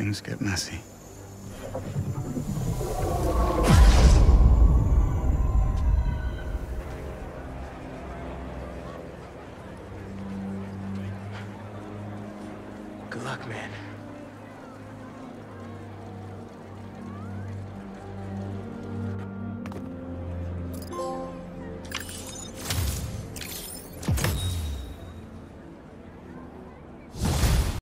things get messy. Good luck, man.